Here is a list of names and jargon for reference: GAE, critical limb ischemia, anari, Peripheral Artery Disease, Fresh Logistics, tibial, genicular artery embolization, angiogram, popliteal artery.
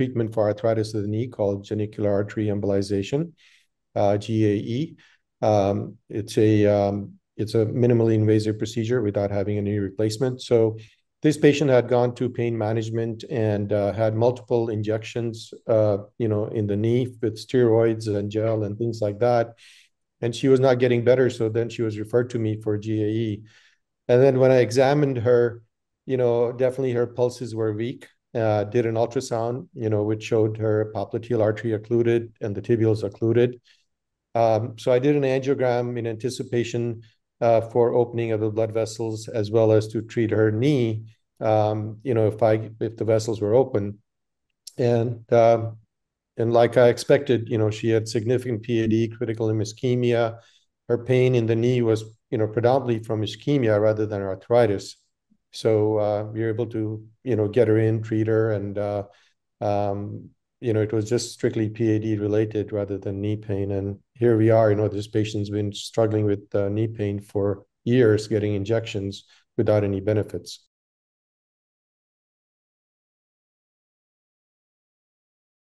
treatment for arthritis of the knee called genicular artery embolization, GAE. It's a minimally invasive procedure without having a knee replacement. So this patient had gone to pain management and had multiple injections, in the knee with steroids and gel and things like that. And she was not getting better. So then she was referred to me for GAE. And then when I examined her, definitely her pulses were weak. Did an ultrasound, which showed her popliteal artery occluded and the tibials occluded. So I did an angiogram in anticipation for opening of the blood vessels, as well as to treat her knee, if the vessels were open. And like I expected, she had significant PAD, critical limb ischemia. Her pain in the knee was, predominantly from ischemia rather than arthritis. So we were able to, get her in, treat her, and, it was just strictly PAD related rather than knee pain. And here we are, this patient's been struggling with knee pain for years, getting injections without any benefits.